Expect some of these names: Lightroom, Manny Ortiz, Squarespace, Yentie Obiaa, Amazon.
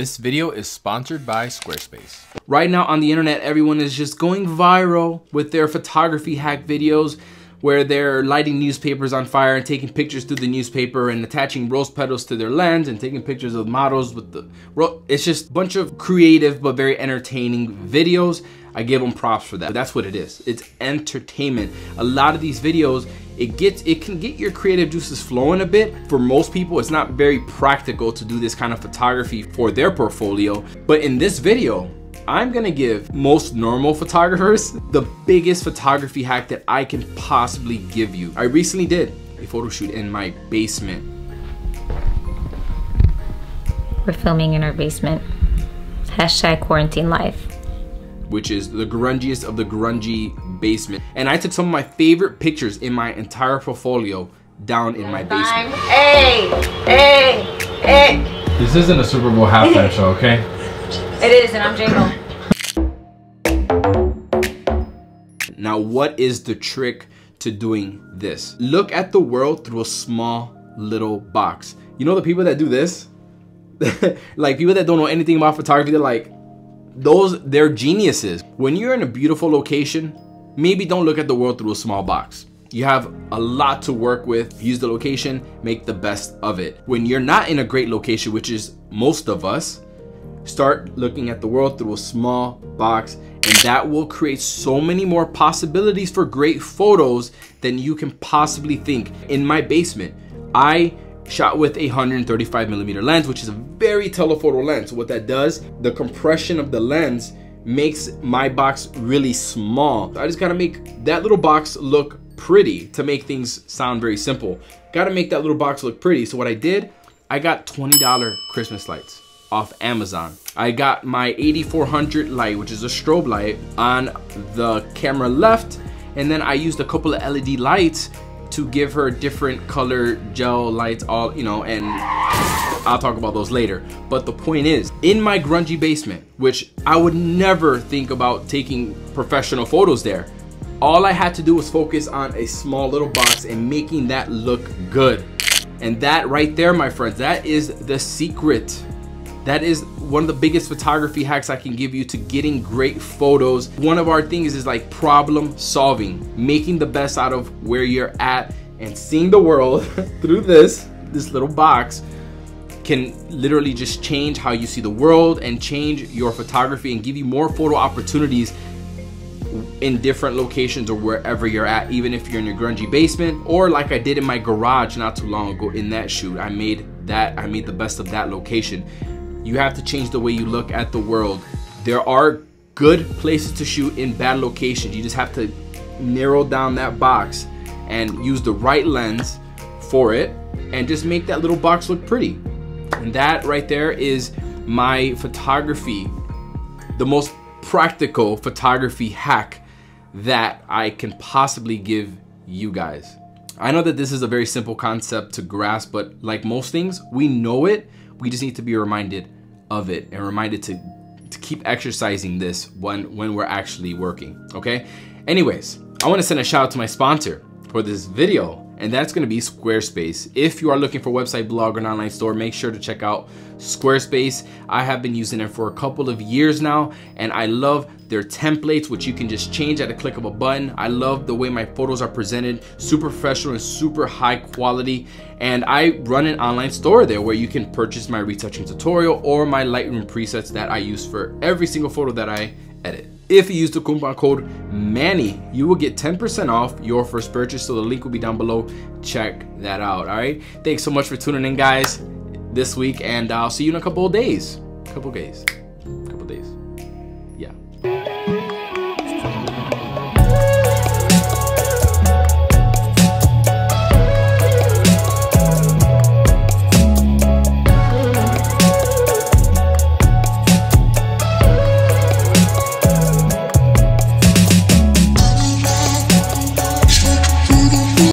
This video is sponsored by Squarespace. Right now on the internet, everyone is just going viral with their photography hack videos where they're lighting newspapers on fire and taking pictures through the newspaper and attaching rose petals to their lens and taking pictures of models with the rose. It's just a bunch of creative but very entertaining videos. I give them props for that. That's what it is. It's entertainment. A lot of these videos, it can get your creative juices flowing a bit. For most people, it's not very practical to do this kind of photography for their portfolio. But in this video, I'm gonna give most normal photographers the biggest photography hack that I can possibly give you. I recently did a photo shoot in my basement. We're filming in our basement. Hashtag quarantine life. Which is the grungiest of the grungy basement. And I took some of my favorite pictures in my entire portfolio down in my basement. Hey, hey, hey. This isn't a Super Bowl halftime show, okay? It is, and I'm J-Lo. Now, what is the trick to doing this? Look at the world through a small little box. You know the people that do this? Like people that don't know anything about photography, they're like, they're geniuses. When you're in a beautiful location, maybe don't look at the world through a small box. You have a lot to work with. Use the location, make the best of it. When you're not in a great location, which is most of us, start looking at the world through a small box, and that will create so many more possibilities for great photos than you can possibly think. In my basement, I shot with a 135mm lens, which is a very telephoto lens. So what that does, the compression of the lens makes my box really small. So I just gotta make that little box look pretty. To make things sound very simple, gotta make that little box look pretty. So what I did, I got $20 Christmas lights off Amazon. I got my 8400 light, which is a strobe light, on the camera left, and then I used a couple of LED lights to give her different color gel lights, all, you know, and I'll talk about those later. But the point is, in my grungy basement, which I would never think about taking professional photos there, all I had to do was focus on a small little box and making that look good. And that right there, my friends, that is the secret. That is one of the biggest photography hacks I can give you to getting great photos. One of our things is like problem solving, making the best out of where you're at, and seeing the world through this little box can literally just change how you see the world and change your photography and give you more photo opportunities in different locations or wherever you're at, even if you're in your grungy basement, or like I did in my garage not too long ago in that shoot. I made the best of that location. You have to change the way you look at the world. There are good places to shoot in bad locations. You just have to narrow down that box and use the right lens for it and just make that little box look pretty. And that right there is my photography, the most practical photography hack that I can possibly give you guys. I know that this is a very simple concept to grasp, but like most things, we know it. We just need to be reminded of it and reminded to keep exercising this when we're actually working, okay? Anyways, I wanna send a shout out to my sponsor for this video, and that's gonna be Squarespace. If you are looking for a website, blog, or an online store, make sure to check out Squarespace. I have been using it for a couple of years now, and I love their templates, which you can just change at a click of a button. I love the way my photos are presented, super professional and super high quality. And I run an online store there where you can purchase my retouching tutorial or my Lightroom presets that I use for every single photo that I edit. If you use the coupon code MANNY, you will get 10% off your first purchase, so the link will be down below. Check that out, all right? Thanks so much for tuning in, guys, this week, and I'll see you in a couple of days.